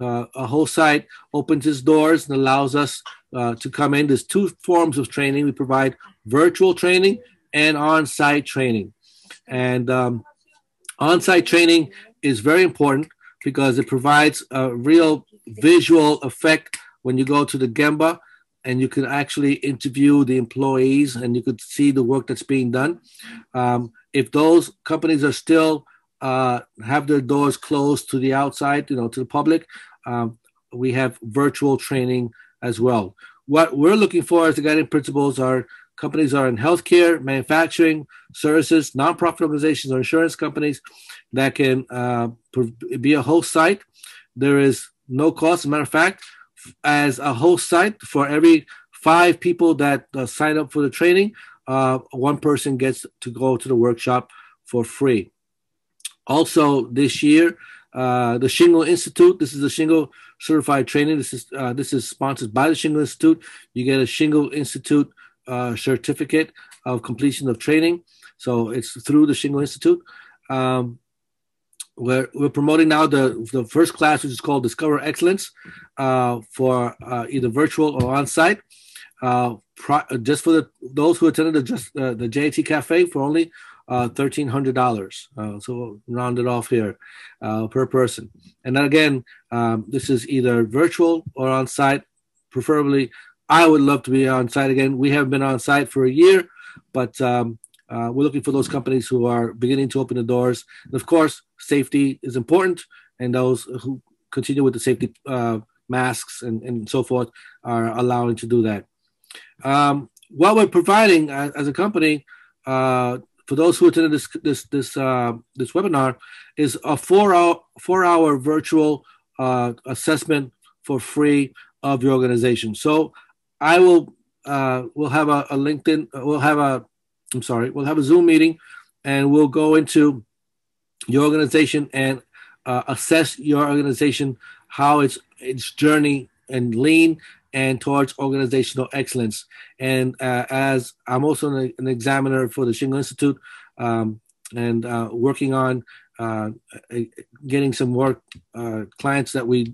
Uh, a whole site opens its doors and allows us uh, to come in. There's two forms of training. We provide virtual training and on-site training. And um, on-site training is very important because it provides a real visual effect when you go to the Gemba and you can actually interview the employees and you could see the work that's being done. Um, if those companies are still uh, have their doors closed to the outside, you know, to the public, um, we have virtual training as well. What we're looking for as the guiding principles are companies are in healthcare, manufacturing, services, nonprofit organizations, or insurance companies that can uh, be a host site. There is no cost. As a matter of fact, as a host site, for every five people that uh, sign up for the training, uh, one person gets to go to the workshop for free. Also this year, uh, the Shingo Institute, this is the Shingo certified training. This is, uh, this is sponsored by the Shingo Institute. You get a Shingo Institute uh, certificate of completion of training. So it's through the Shingo Institute. Um, We're, we're promoting now the, the first class, which is called Discover Excellence, uh, for uh, either virtual or on-site. Uh, just for the, those who attended the, just, uh, the J I T Cafe for only uh, thirteen hundred dollars. Uh, so we'll round it off here uh, per person. And then again, um, this is either virtual or on-site. Preferably, I would love to be on-site again. We haven't been on-site for a year, but um, uh, we're looking for those companies who are beginning to open the doors. And of course, safety is important, and those who continue with the safety uh, masks and, and so forth are allowing to do that. Um, what we're providing as, as a company uh, for those who attended this this this uh, this webinar is a four-hour four-hour virtual uh, assessment for free of your organization. So I will uh, we'll have a, a LinkedIn we'll have a I'm sorry we'll have a Zoom meeting, and we'll go into your organization and uh, assess your organization, how it's its journey and lean and towards organizational excellence. And uh, as I'm also an, an examiner for the Shingo Institute, um, and uh, working on uh, getting some more uh, clients that we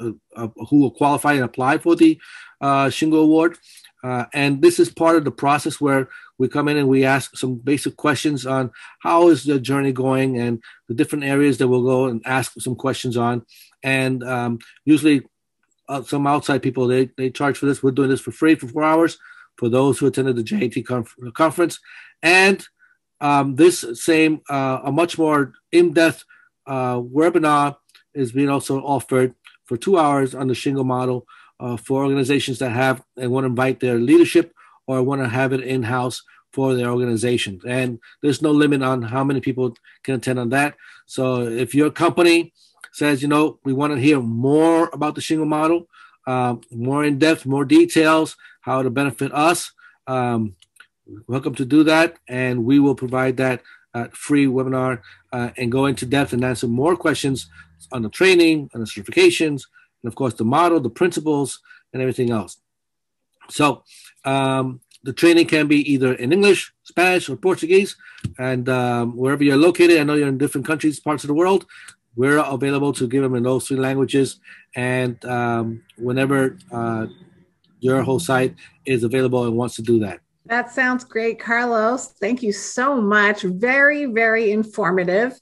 uh, uh, who will qualify and apply for the uh, Shingo Award. Uh, and this is part of the process where we come in and we ask some basic questions on how is the journey going and the different areas that we'll go and ask some questions on. And um, usually uh, some outside people, they, they charge for this. We're doing this for free for four hours for those who attended the J I T conf conference. And um, this same, uh, a much more in-depth uh, webinar is being also offered for two hours on the Shingo model uh, for organizations that have and want to invite their leadership or want to have it in-house for their organization. And there's no limit on how many people can attend on that. So if your company says, you know, we want to hear more about the Shingo model, uh, more in-depth, more details, how to benefit us, um, welcome to do that. And we will provide that uh, free webinar uh, and go into depth and answer more questions on the training, on the certifications, and of course the model, the principles, and everything else. So um, the training can be either in English, Spanish, or Portuguese, and um, wherever you're located, I know you're in different countries, parts of the world, we're available to give them in those three languages, and um, whenever uh, your whole site is available and wants to do that. That sounds great, Carlos. Thank you so much. Very, very informative.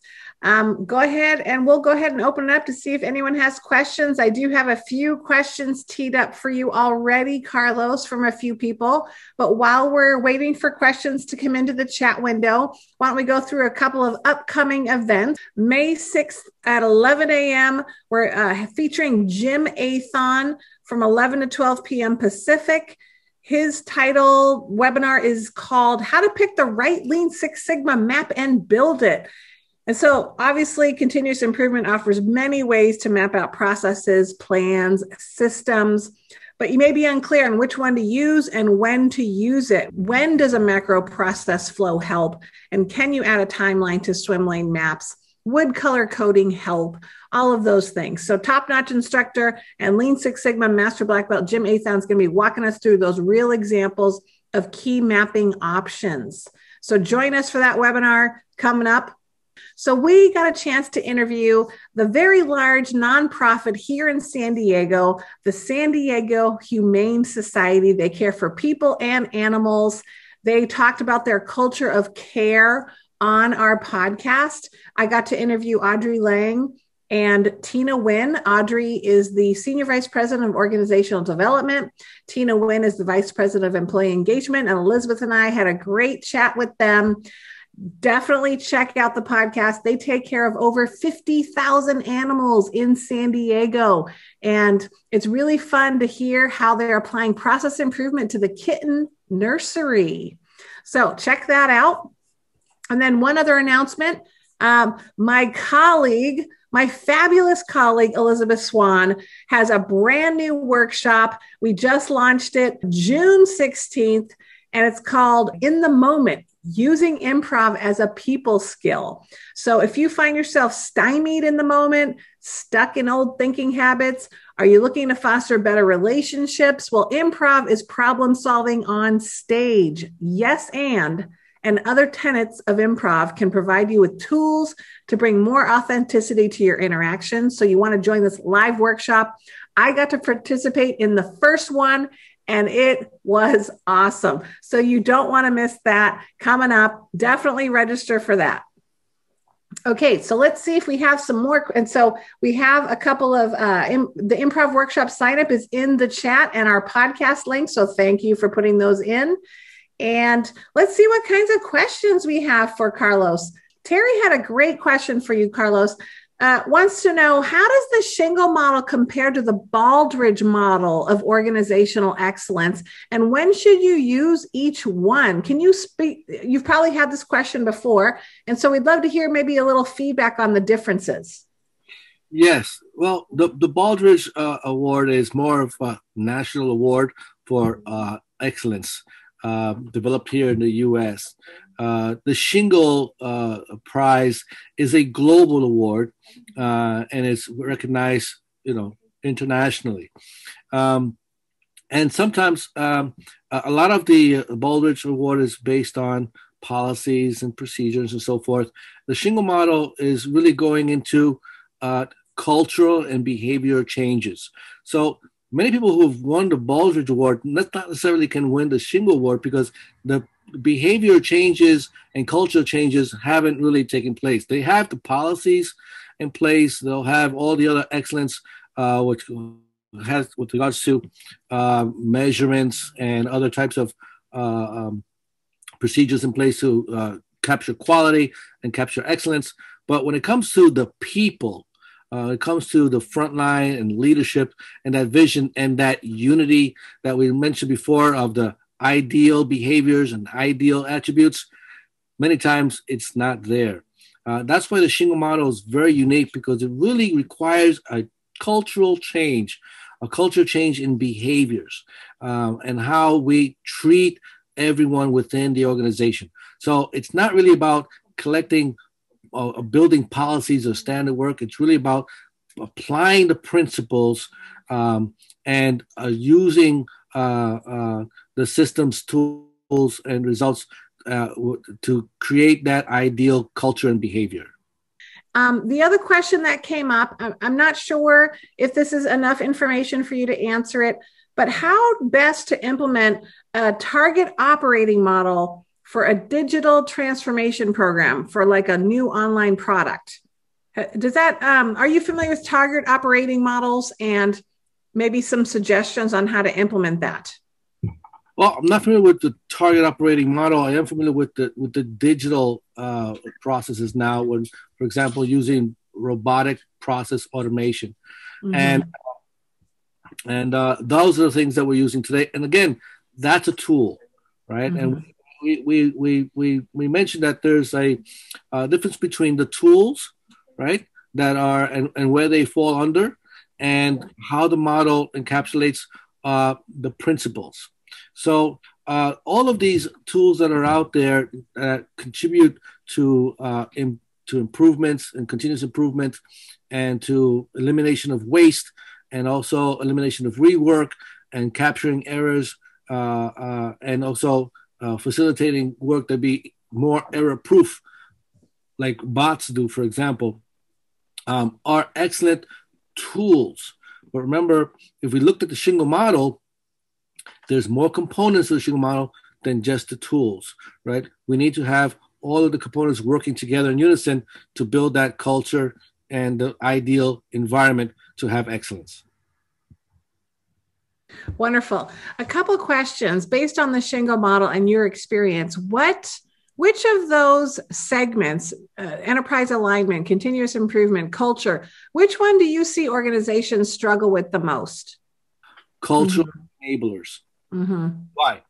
Um, go ahead and we'll go ahead and open it up to see if anyone has questions. I do have a few questions teed up for you already, Carlos, from a few people. But while we're waiting for questions to come into the chat window, why don't we go through a couple of upcoming events. May sixth at eleven A M, we're uh, featuring Jim Athan from eleven to twelve P M Pacific. His title webinar is called How to Pick the Right Lean Six Sigma Map and Build It. And so obviously continuous improvement offers many ways to map out processes, plans, systems, but you may be unclear on which one to use and when to use it. When does a macro process flow help? And can you add a timeline to swim lane maps? Would color coding help? All of those things. So top-notch instructor and Lean Six Sigma Master Black Belt Jim Athan is going to be walking us through those real examples of key mapping options. So join us for that webinar coming up So we got a chance to interview the very large nonprofit here in San Diego, the San Diego Humane Society. They care for people and animals. They talked about their culture of care on our podcast. I got to interview Audrey Lang and Tina Wynn. Audrey is the Senior Vice President of Organizational Development. Tina Wynn is the Vice President of Employee Engagement. And Elizabeth and I had a great chat with them. Definitely check out the podcast. They take care of over fifty thousand animals in San Diego. And it's really fun to hear how they're applying process improvement to the kitten nursery. So check that out. And then one other announcement, um, my colleague, my fabulous colleague, Elizabeth Swan, has a brand new workshop. We just launched it June sixteenth, and it's called In the Moment, Using Improv as a People Skill. So if you find yourself stymied in the moment, stuck in old thinking habits, are you looking to foster better relationships? Well, improv is problem solving on stage. Yes, and... and other tenets of improv can provide you with tools to bring more authenticity to your interactions. So you want to join this live workshop. I got to participate in the first one, and it was awesome. So you don't want to miss that coming up. Definitely register for that. Okay, so let's see if we have some more. And so we have a couple of, uh, im- the improv workshop sign-up is in the chat and our podcast link. So thank you for putting those in. And let's see what kinds of questions we have for Carlos. Terry had a great question for you, Carlos. Uh, wants to know, how does the Shingo model compare to the Baldrige model of organizational excellence? And when should you use each one? Can you speak? You've probably had this question before. And so we'd love to hear maybe a little feedback on the differences. Yes. Well, the, the Baldrige uh, Award is more of a national award for uh, excellence. Uh, developed here in the U S. Uh, the Shingo uh, Prize is a global award, uh, and it's recognized, you know, internationally. Um, and sometimes um, a lot of the Baldrige Award is based on policies and procedures and so forth. The Shingo model is really going into uh, cultural and behavior changes. So many people who have won the Baldrige Award not necessarily can win the Shingo Award because the behavior changes and cultural changes haven't really taken place. They have the policies in place. They'll have all the other excellence, uh, which has with regards to uh, measurements and other types of uh, um, procedures in place to uh, capture quality and capture excellence. But when it comes to the people, Uh, it comes to the front line and leadership and that vision and that unity that we mentioned before of the ideal behaviors and ideal attributes. Many times it's not there. Uh, that's why the Shingo model is very unique because it really requires a cultural change, a cultural change in behaviors um, and how we treat everyone within the organization. So it's not really about collecting Uh, building policies or standard work. It's really about applying the principles um, and uh, using uh, uh, the systems, tools, and results uh, w- to create that ideal culture and behavior. Um, the other question that came up, I'm not sure if this is enough information for you to answer it, but how best to implement a target operating model for a digital transformation program for like a new online product. Does that, um, are you familiar with target operating models and maybe some suggestions on how to implement that? Well, I'm not familiar with the target operating model. I am familiar with the with the digital uh, processes now when, for example, using robotic process automation. Mm-hmm. And, and uh, those are the things that we're using today. And again, that's a tool, right? Mm-hmm. And We we we we we mentioned that there's a uh, difference between the tools, right, that are and, and where they fall under, and how the model encapsulates uh, the principles. So uh, all of these tools that are out there uh, contribute to uh, in, to improvements and continuous improvement, and to elimination of waste, and also elimination of rework and capturing errors, uh, uh, and also. Uh, facilitating work to be more error-proof. like bots do, for example, um, are excellent tools. But remember, if we looked at the Shingo model, there's more components to the Shingo model than just the tools, right? We need to have all of the components working together in unison to build that culture and the ideal environment to have excellence. Wonderful. A couple of questions based on the Shingo model and your experience. What, which of those segments, uh, enterprise alignment, continuous improvement, culture, which one do you see organizations struggle with the most? Cultural mm-hmm. enablers. Mm-hmm. Why?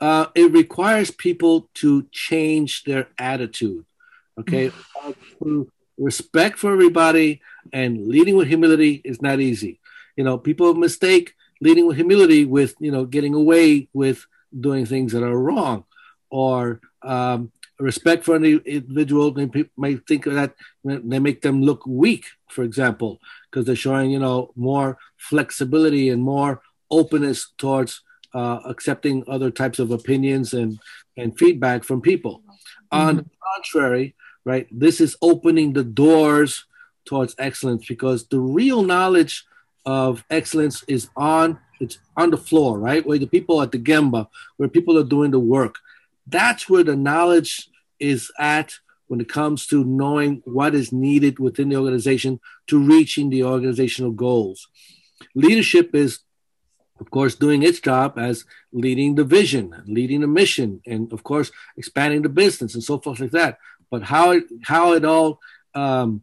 Uh, it requires people to change their attitude. Okay. uh, to respect for everybody and leading with humility is not easy. You know, people mistake leading with humility with, you know, getting away with doing things that are wrong, or um, respect for an individual. They might think that they make them look weak, for example, because they're showing, you know, more flexibility and more openness towards uh, accepting other types of opinions and, and feedback from people. Mm-hmm. On the contrary, right, this is opening the doors towards excellence, because the real knowledge of excellence is on, it's on the floor, right? Where the people at the Gemba, where people are doing the work. That's where the knowledge is at when it comes to knowing what is needed within the organization to reaching the organizational goals. Leadership is, of course, doing its job as leading the vision, leading the mission, and of course, expanding the business and so forth like that. But how it, how it all um,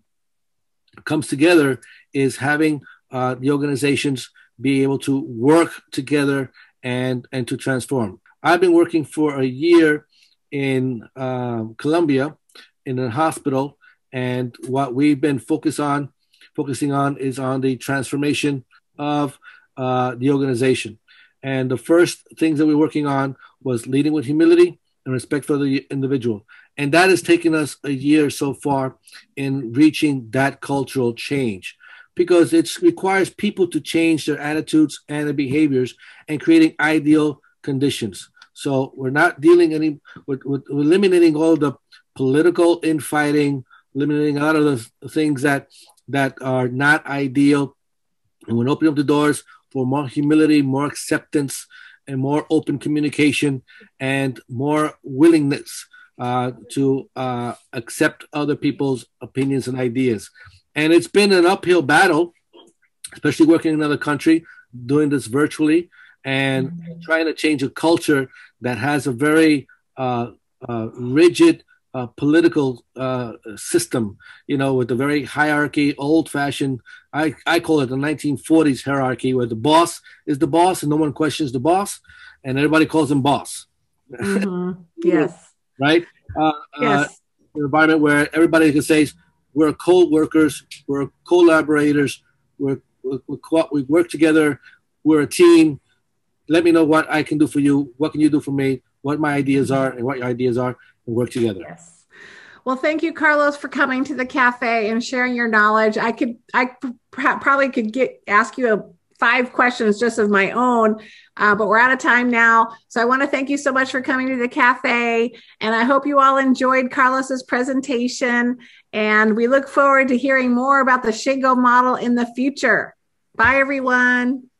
comes together is having Uh, the organizations be able to work together and, and to transform. I've been working for a year in uh, Colombia in a hospital, and what we've been focus on, focusing on is on the transformation of uh, the organization. And the first things that we're working on was leading with humility and respect for the individual. And that has taken us a year so far in reaching that cultural change, because it requires people to change their attitudes and their behaviors and creating ideal conditions. So we're not dealing any with, with eliminating all the political infighting, eliminating a lot of the things that, that are not ideal. And we're opening up the doors for more humility, more acceptance, and more open communication, and more willingness uh, to uh, accept other people's opinions and ideas. And it's been an uphill battle, especially working in another country, doing this virtually, and mm-hmm. trying to change a culture that has a very uh, uh, rigid uh, political uh, system, you know, with a very hierarchy, old-fashioned, I, I call it the nineteen forties hierarchy, where the boss is the boss and no one questions the boss, and everybody calls him boss. Mm-hmm. Yes. Right? Uh, yes. Uh, an environment where everybody can say, we're co-workers, we're collaborators, we're, we're, we're co- we work together, we're a team. Let me know what I can do for you, what can you do for me, what my ideas are and what your ideas are, and work together. Yes. Well, thank you, Carlos, for coming to the cafe and sharing your knowledge. I could, I pr- probably could get ask you a five questions just of my own, uh, but we're out of time now. So I want to thank you so much for coming to the cafe. And I hope you all enjoyed Carlos's presentation. And we look forward to hearing more about the Shingo model in the future. Bye, everyone.